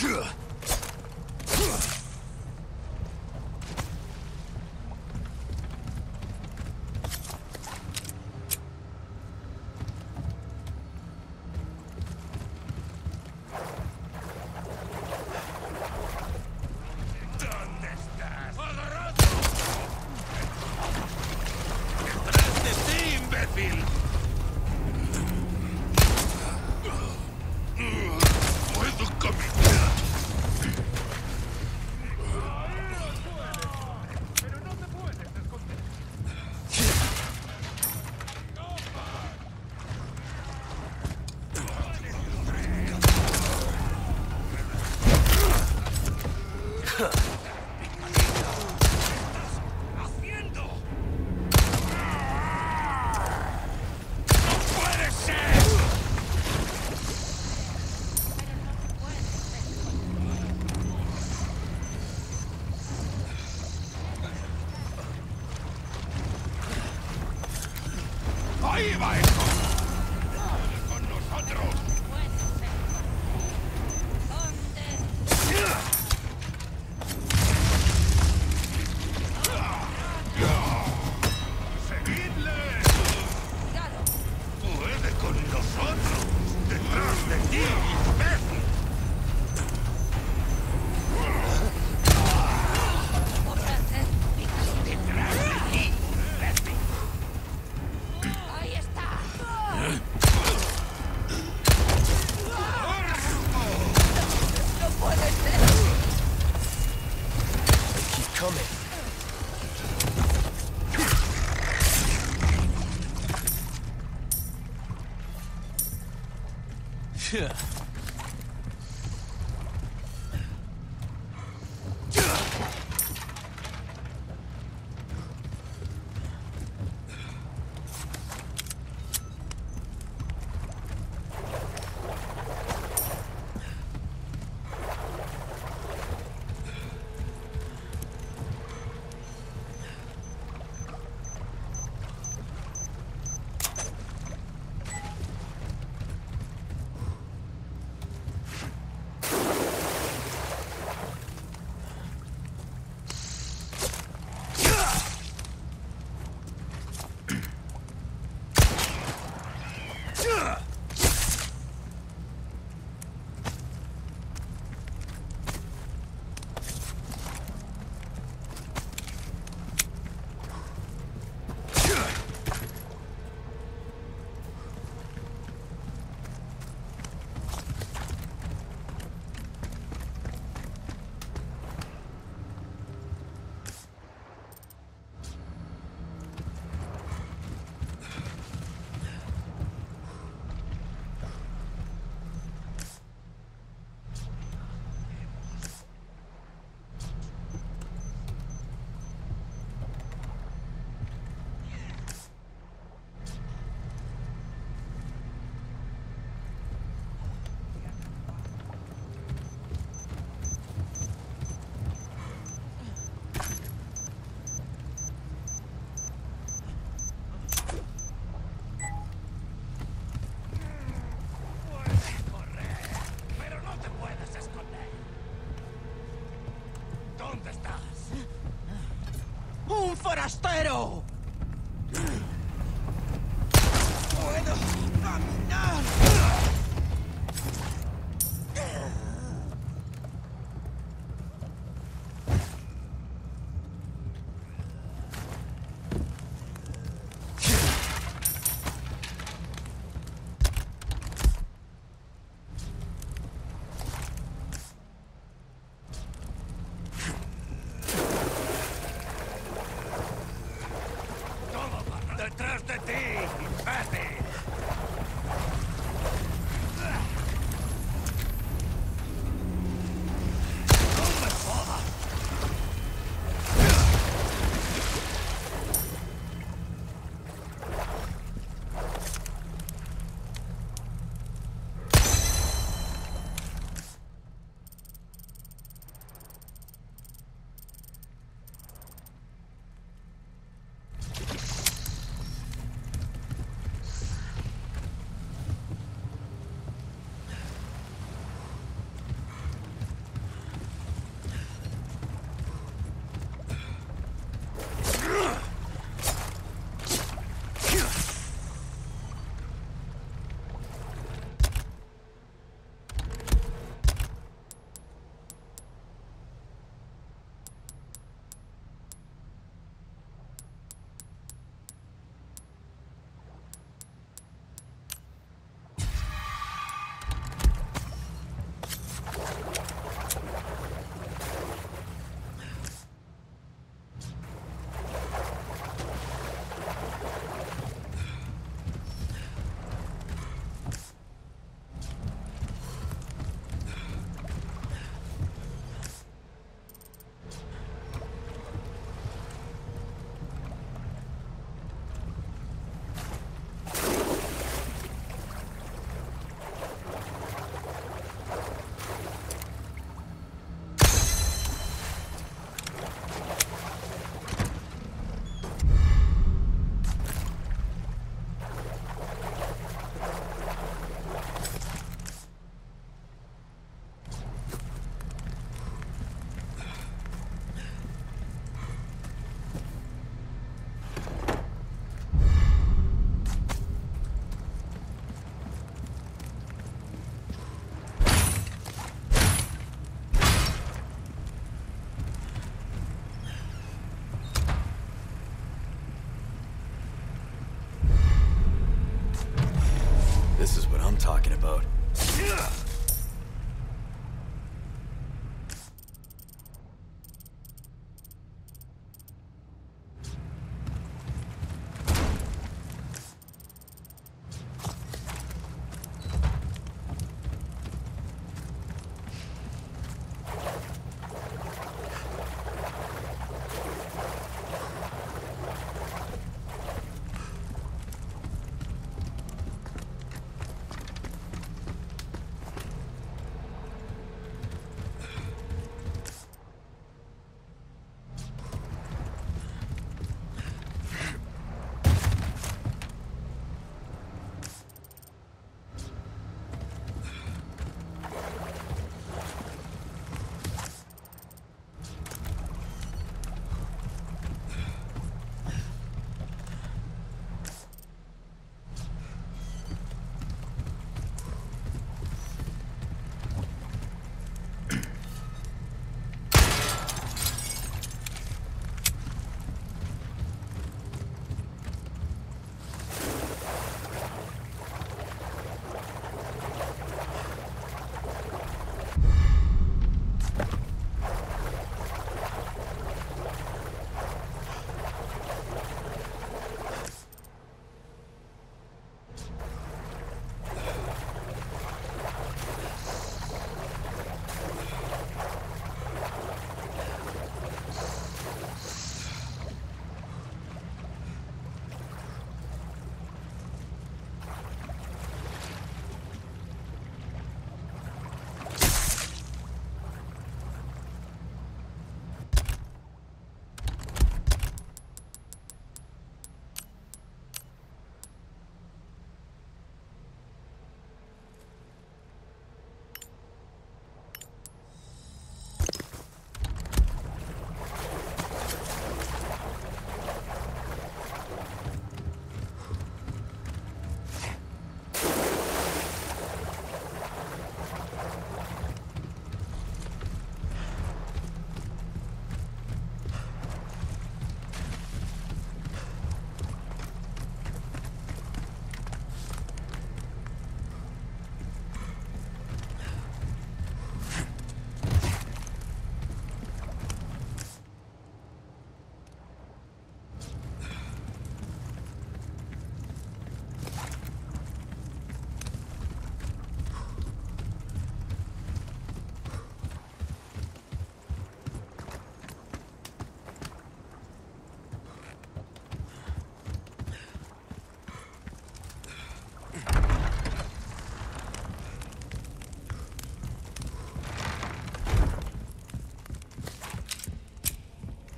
Yeah. ¡Forastero! ¡Puedo caminar!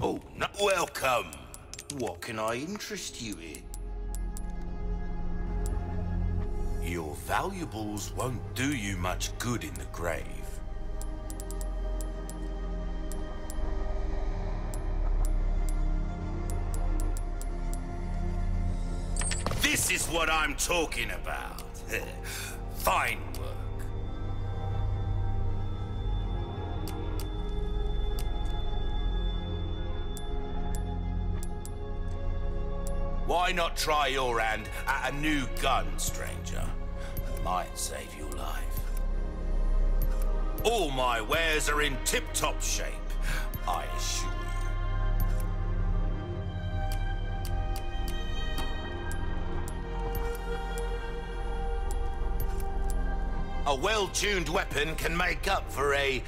Oh, no, welcome. What can I interest you in? Your valuables won't do you much good in the grave. This is what I'm talking about. Fine work. Why not try your hand at a new gun, stranger? It might save your life. All my wares are in tip-top shape, I assure you. A well-tuned weapon can make up for a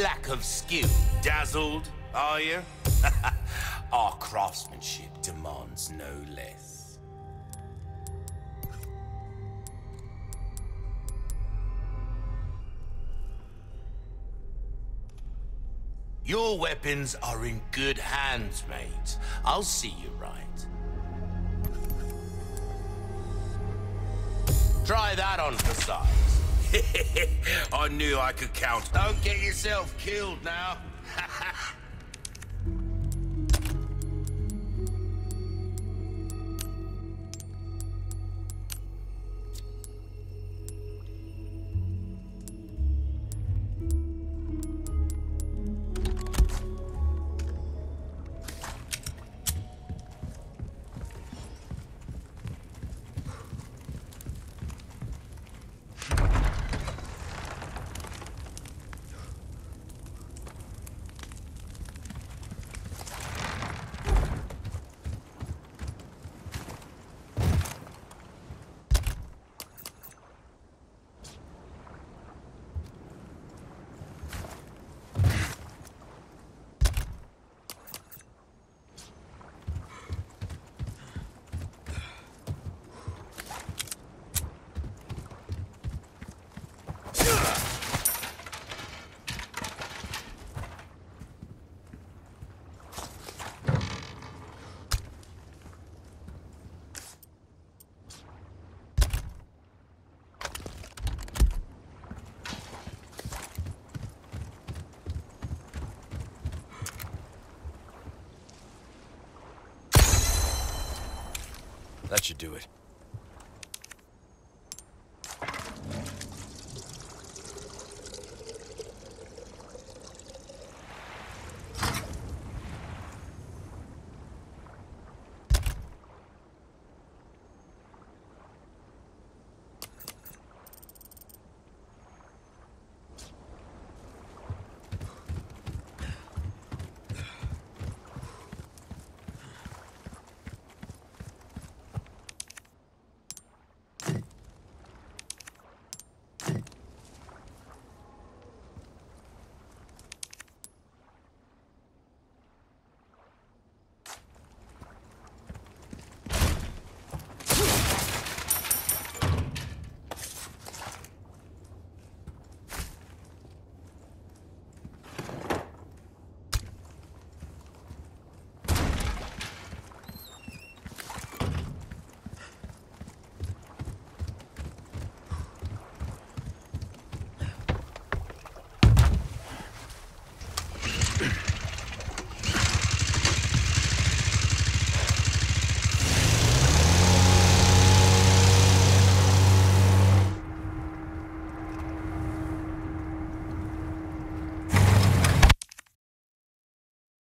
lack of skill. Dazzled, are you? Our craftsmanship demands no less. Your weapons are in good hands, mate. I'll see you right. Try that on for size. I knew I could count. Don't get yourself killed now. That should do it.